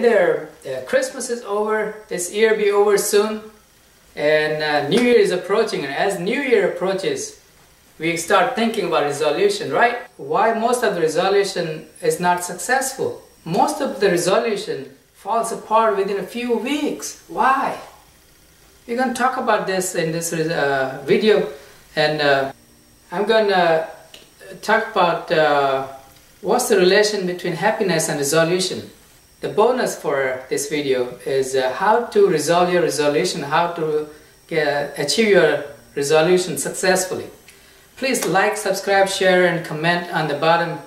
Hey there, Christmas is over, this year will be over soon, and New Year is approaching, and as New Year approaches, we start thinking about resolution, right? Why most of the resolution is not successful? Most of the resolution falls apart within a few weeks. Why? We're going to talk about this in this video, and I'm going to talk about what's the relation between happiness and resolution. The bonus for this video is how to resolve your resolution, how to achieve your resolution successfully. Please like, subscribe, share, and comment on the bottom.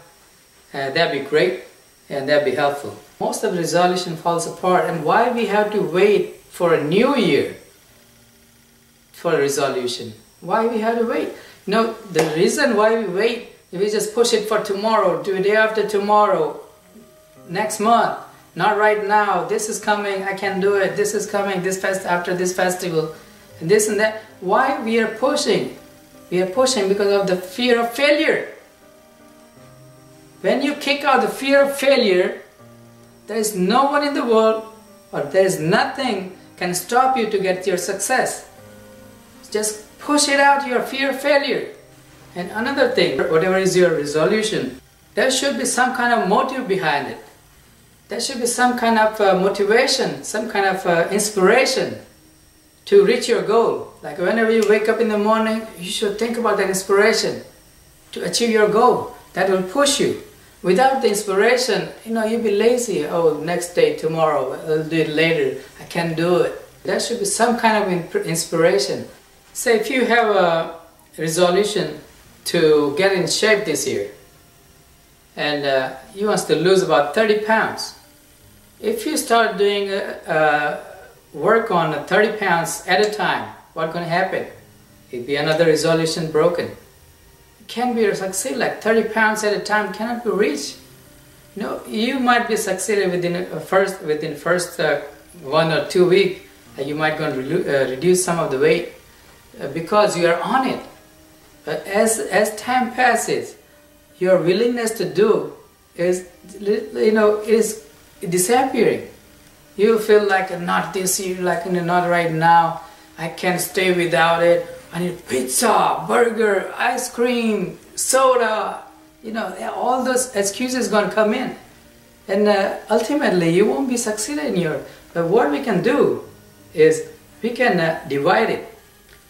That'd be great, and that'd be helpful. Most of the resolution falls apart, and why we have to wait for a new year for a resolution. Why we have to wait? No, the reason why we wait, we just push it for tomorrow, to the day after tomorrow, next month. Not right now, this is coming, I can do it, this is coming, after this festival, and this and that. Why we are pushing? We are pushing because of the fear of failure. When you kick out the fear of failure, there is no one in the world, or there is nothing can stop you to get your success. Just push it out, your fear of failure. And another thing, whatever is your resolution, there should be some kind of motive behind it. There should be some kind of motivation, some kind of inspiration to reach your goal. Like whenever you wake up in the morning, you should think about that inspiration to achieve your goal. That will push you. Without the inspiration, you know, you'll be lazy. Oh, next day, tomorrow, I'll do it later. I can't do it. There should be some kind of inspiration. Say if you have a resolution to get in shape this year, and you want to lose about 30 pounds. If you start doing work on 30 pounds at a time, what's going to happen? It'll be another resolution broken. It can be succeed, like 30 pounds at a time cannot be reached. No, you might be succeeded within first 1 or 2 weeks. You might going to reduce some of the weight because you are on it. But as time passes, your willingness to do is, you know, is disappearing. You feel like not this year, like not right now. I can't stay without it. I need pizza, burger, ice cream, soda. You know, all those excuses gonna come in, and ultimately you won't be succeeding in your. But what we can do is we can divide it,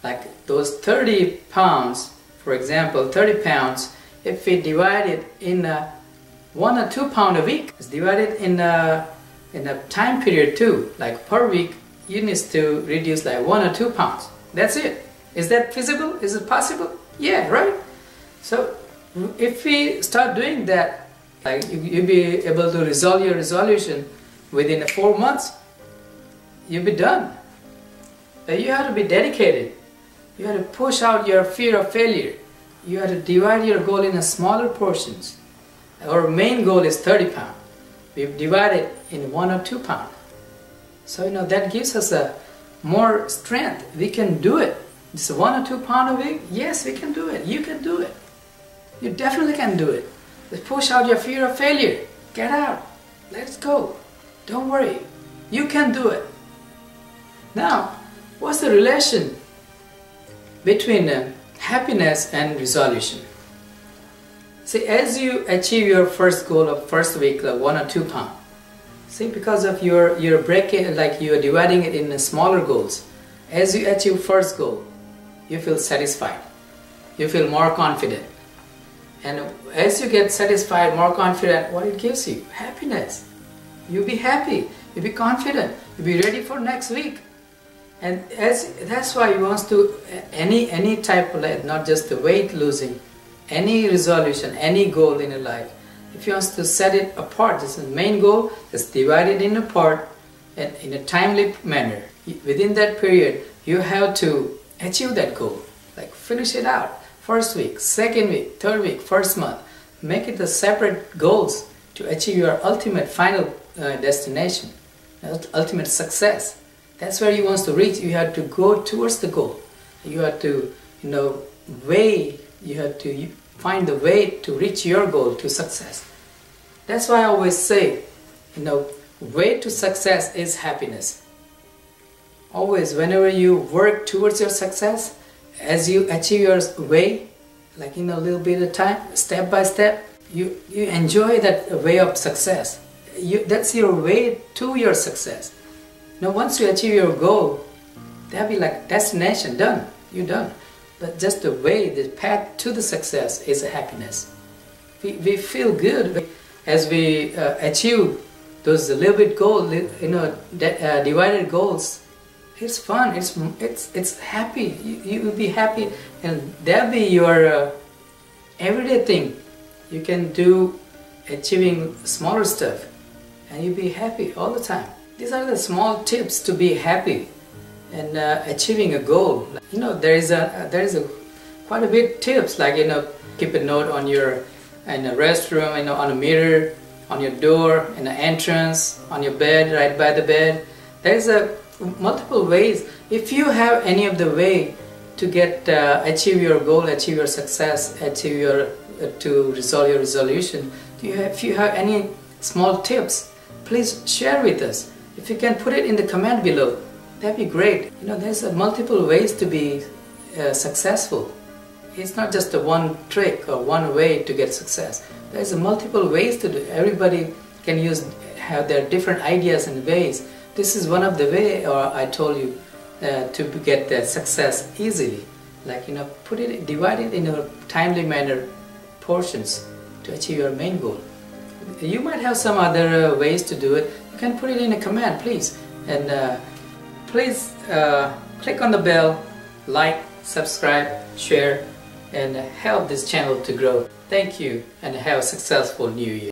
like those 30 pounds, for example, 30 pounds. If we divide it in 1 or 2 pounds a week, it's divided in a time period too. Like per week, you need to reduce like 1 or 2 pounds. That's it. Is that feasible? Is it possible? Yeah, right? So if we start doing that, like you'll be able to resolve your resolution within 4 months, you'll be done. You have to be dedicated. You have to push out your fear of failure. You have to divide your goal in smaller portions. Our main goal is 30 pounds. We've divided in 1 or 2 pounds. So, you know, that gives us a more strength. We can do it. It's 1 or 2 pounds a week. Yes, we can do it. You can do it. You definitely can do it. Let's push out your fear of failure. Get out. Let's go. Don't worry. You can do it. Now, what's the relation between happiness and resolution? See, as you achieve your first goal of first week, like 1 or 2 pounds, see, because of your breaking, like you are dividing it in smaller goals, as you achieve first goal, you feel satisfied, you feel more confident, and as you get satisfied, more confident, what it gives you? Happiness. You'll be happy, you'll be confident, you'll be ready for next week. And that's why he wants to any type of life, not just the weight losing, any resolution, any goal in a life. If he wants to set it apart, this is the main goal. It's divided in a part and in a timely manner. Within that period, you have to achieve that goal. Like finish it out. First week, second week, third week, first month. Make it the separate goals to achieve your ultimate final destination, ultimate success. That's where he wants to reach. You have to go towards the goal. You have to, you know, weigh, you have to find the way to reach your goal, to success. That's why I always say, you know, way to success is happiness. Always, whenever you work towards your success, as you achieve your way, like in a little bit of time, step by step, you enjoy that way of success. That's your way to your success. Now once you achieve your goal, that'll be like destination, done, you're done. But just the way, the path to the success is happiness. We feel good as we achieve those little bit goals, divided goals. It's fun, it's happy, you will be happy, and that'll be your everyday thing. You can do achieving smaller stuff and you'll be happy all the time. These are the small tips to be happy and achieving a goal. You know, there is quite a bit tips, like, you know, keep a note on your in a restroom, you know, on a mirror, on your door, in the entrance, on your bed, right by the bed. There's a multiple ways. If you have any of the way to get achieve your goal, achieve your success, achieve your to resolve your resolution, if you have any small tips, please share with us. If you can put it in the comment below, that'd be great. You know, there's multiple ways to be successful. It's not just a one trick or one way to get success. There's multiple ways to do it. Everybody can have their different ideas and ways. This is one of the way, or I told you, to get that success easily. Like, you know, divide it in a timely manner, portions, to achieve your main goal. You might have some other ways to do it. You can put it in a comment, please. And please click on the bell, like, subscribe, share, and help this channel to grow. Thank you, and have a successful new year.